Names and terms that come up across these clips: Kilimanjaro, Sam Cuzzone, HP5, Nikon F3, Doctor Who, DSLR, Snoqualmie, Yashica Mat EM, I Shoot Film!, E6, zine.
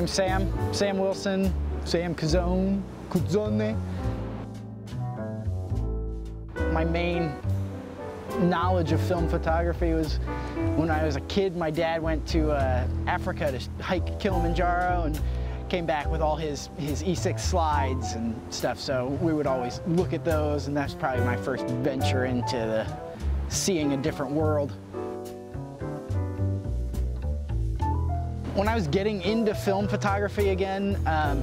name's Sam, Sam Wilson, Sam Cuzzone, Cuzzone. My main knowledge of film photography was when I was a kid. My dad went to Africa to hike Kilimanjaro and came back with all his E6 slides and stuff, so we would always look at those, and that's probably my first venture into the seeing a different world. When I was getting into film photography again, I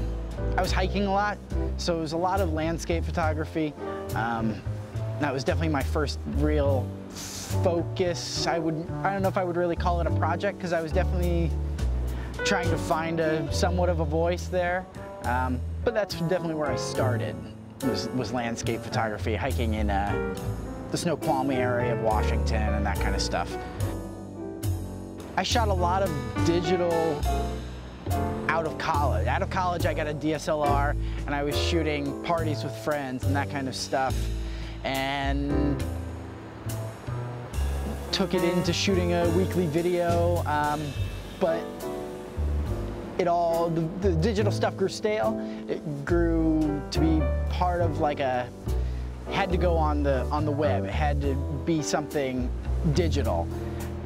was hiking a lot, so it was a lot of landscape photography. That was definitely my first real focus. I don't know if I would really call it a project, because I was definitely trying to find somewhat of a voice there, but that's definitely where I started, was landscape photography, hiking in the Snoqualmie area of Washington and that kind of stuff. I shot a lot of digital out of college. Out of college, I got a DSLR, and I was shooting parties with friends and that kind of stuff, and took it into shooting a weekly video, but it all, the digital stuff grew stale. It grew to be part of like a, had to go on the web. It had to be something digital.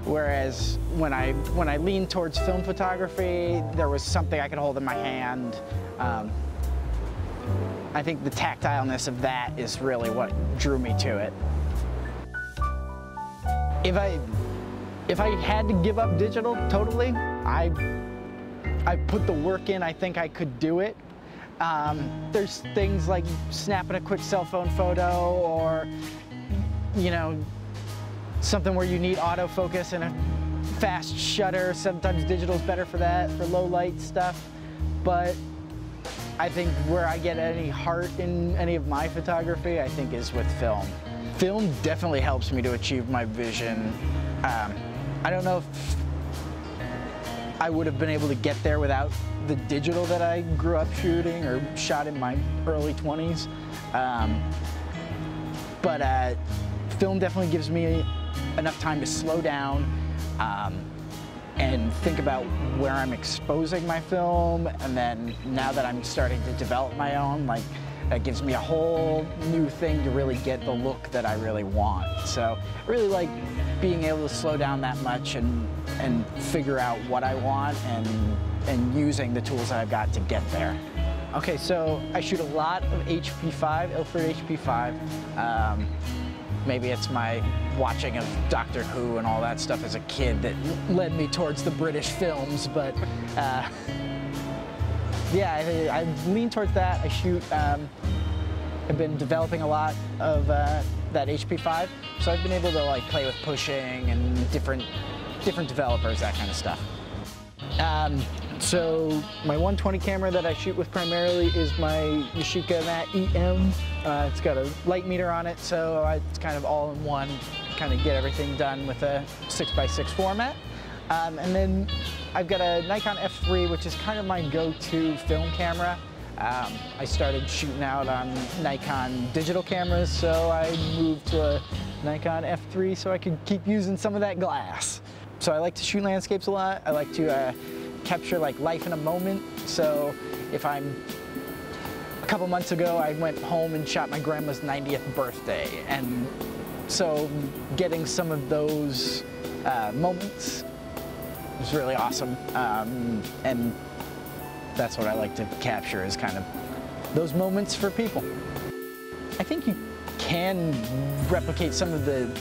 Whereas when I leaned towards film photography, there was something I could hold in my hand. I think the tactileness of that is really what drew me to it. If I had to give up digital totally, I put the work in, I think I could do it. There's things like snapping a quick cell phone photo, or, you know, something where you need autofocus and a fast shutter. Sometimes digital's better for that, for low light stuff. But I think where I get any heart in any of my photography, I think, is with film. Film definitely helps me to achieve my vision. I don't know if I would have been able to get there without the digital that I grew up shooting or shot in my early 20s. Film definitely gives me enough time to slow down and think about where I'm exposing my film. And then now that I'm starting to develop my own, like, that gives me a whole new thing to really get the look that I really want. So I really like being able to slow down that much and figure out what I want and using the tools that I've got to get there. Okay, so I shoot a lot of HP5, Ilford HP5. Maybe it's my watching of Doctor Who and all that stuff as a kid that led me towards the British films, but yeah, I lean towards that. I shoot, I've been developing a lot of that HP5, so I've been able to like play with pushing and different developers, that kind of stuff. So my 120 camera that I shoot with primarily is my Yashica Mat EM. It's got a light meter on it, so it's kind of all in one, kind of get everything done with a 6x6 format. And then I've got a Nikon F3, which is kind of my go-to film camera. I started shooting out on Nikon digital cameras, so I moved to a Nikon F3 so I could keep using some of that glass. So I like to shoot landscapes a lot. I like to capture like life in a moment. So if I'm, a couple months ago, I went home and shot my grandma's 90th birthday. And so getting some of those moments was really awesome. And that's what I like to capture, is kind of those moments for people. I think you can replicate some of the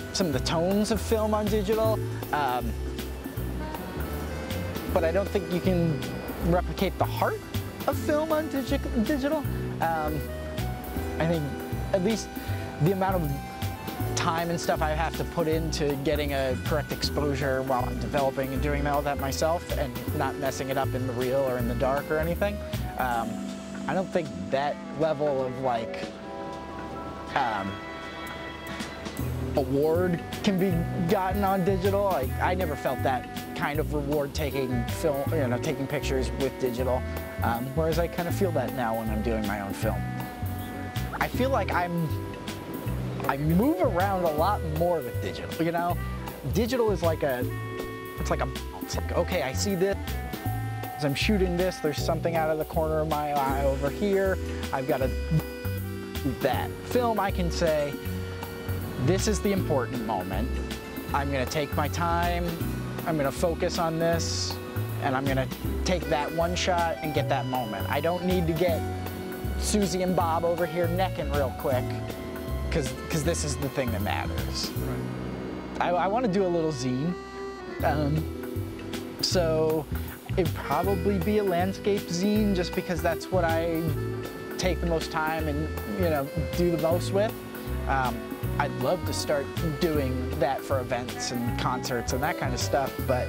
tones of film on digital, but I don't think you can replicate the heart of film on digital. I think at least the amount of time and stuff I have to put into getting a correct exposure while I'm developing and doing all that myself and not messing it up in the reel or in the dark or anything. I don't think that level of like award can be gotten on digital. Like, I never felt that kind of reward taking film, you know, taking pictures with digital. Whereas I kind of feel that now when I'm doing my own film. I feel like I move around a lot more with digital, you know? Digital is like a, it's like a, okay, I see this, As I'm shooting this, there's something out of the corner of my eye over here. I've got to that film. I can say, this is the important moment. I'm gonna take my time, I'm gonna focus on this, and I'm gonna take that one shot and get that moment. I don't need to get Susie and Bob over here necking real quick, because this is the thing that matters. Right. I wanna do a little zine. So it'd probably be a landscape zine, just because that's what I take the most time and, you know, do the most with. I'd love to start doing that for events and concerts and that kind of stuff, but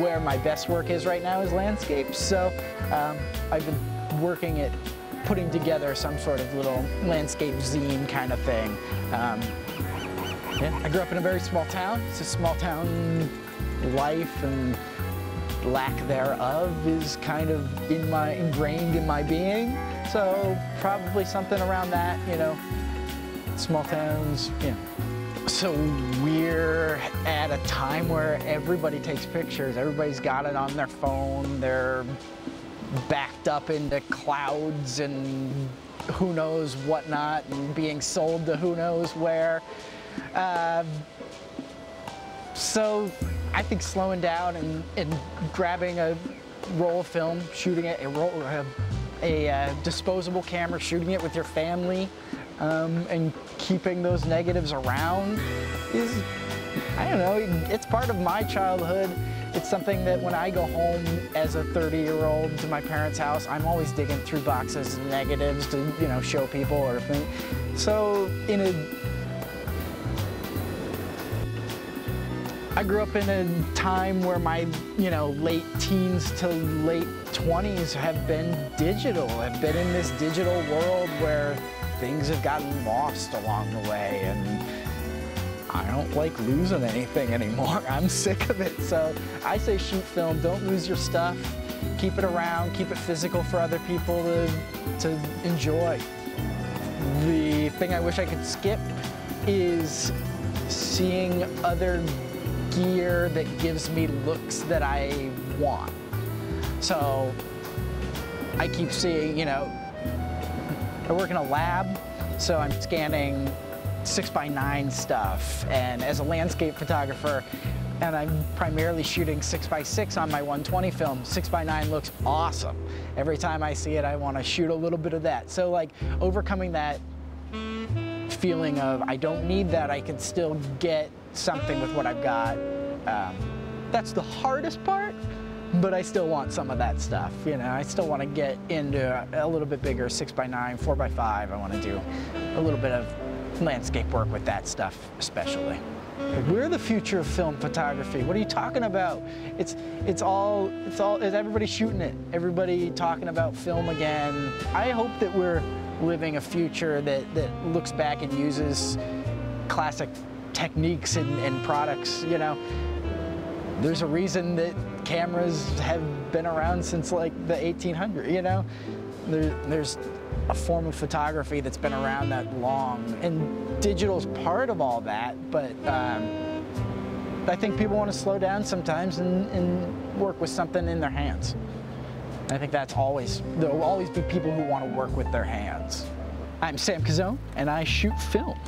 where my best work is right now is landscapes. So I've been working at putting together some sort of little landscape zine kind of thing. Yeah. I grew up in a very small town. It's a small town life and lack thereof is kind of ingrained in my being. So probably something around that, you know, small towns, yeah. So we're at a time where everybody takes pictures. Everybody's got it on their phone. They're backed up into clouds and who knows whatnot and being sold to who knows where. So I think slowing down and grabbing a roll of film, shooting it, a disposable camera, shooting it with your family, and keeping those negatives around is, I don't know, it's part of my childhood. It's something that when I go home as a 30-year-old to my parents' house, I'm always digging through boxes of negatives to, you know, show people or think. So in I grew up in a time where my, you know, late teens to late 20s have been digital. I've been in this digital world where things have gotten lost along the way, and I don't like losing anything anymore. I'm sick of it. So I say shoot film, don't lose your stuff. Keep it around, keep it physical for other people to enjoy. The thing I wish I could skip is seeing other gear that gives me looks that I want. So I keep seeing, you know, I work in a lab, so I'm scanning 6x9 stuff, and as a landscape photographer, and I'm primarily shooting 6x6 on my 120 film. 6x9 looks awesome. Every time I see it, I want to shoot a little bit of that. So like overcoming that feeling of I don't need that, I can still get something with what I've got. That's the hardest part, but I still want some of that stuff. You know, I still want to get into a little bit bigger 6x9, 4x5. I want to do a little bit of landscape work with that stuff, especially. We're the future of film photography. What are you talking about? It's everybody shooting it. Everybody talking about film again. I hope that we're living a future that looks back and uses classic techniques and products, you know. There's a reason that cameras have been around since like the 1800s, you know. There's a form of photography that's been around that long, and digital's part of all that, but I think people want to slow down sometimes and work with something in their hands. I think that's always, there'll always be people who want to work with their hands. I'm Sam Cuzzone, and I shoot film.